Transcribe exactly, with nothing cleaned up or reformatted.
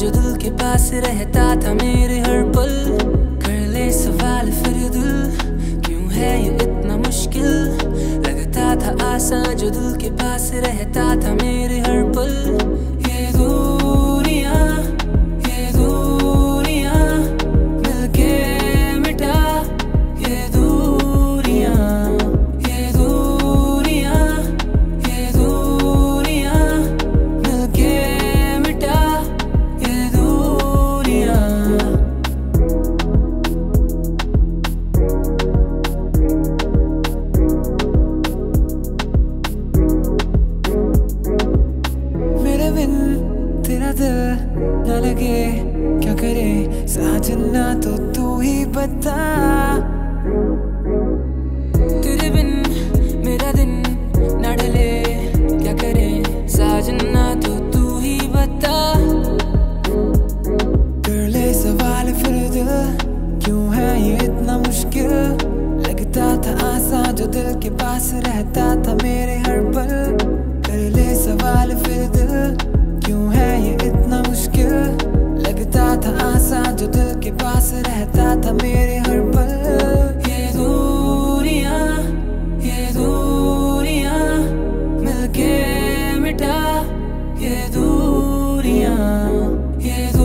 जो दिल के पास रहता था मेरे हर पल, कर ले सवाल फिर दिल, क्यों है ये इतना मुश्किल? लगता था आसा जो दिल के पास रहता था मेरे हर पल। ये दूरियां ये दूरियां मिलके मिटा, ये दूरियां ये दूरियां ये दूरियां मिलके मिटा, ना लगे क्या करे साजना, तो तू ही बता। तेरे बिन मेरा दिन ना ढले क्या करे साजना, तो तू ही बता। कर ले सवाल फिर दिल, क्यों है ये इतना मुश्किल? लगता था आसा जो दिल के पास रहता था मेरे हर पल। कर ले सवाल फिर दिल, क्यों है ये इतना मुश्किल? लगता था आसा जो दिल के पास रहता था मेरे हर पल। ये दूरियां ये दूरियां मिलके मिटा, ये दूरियां ये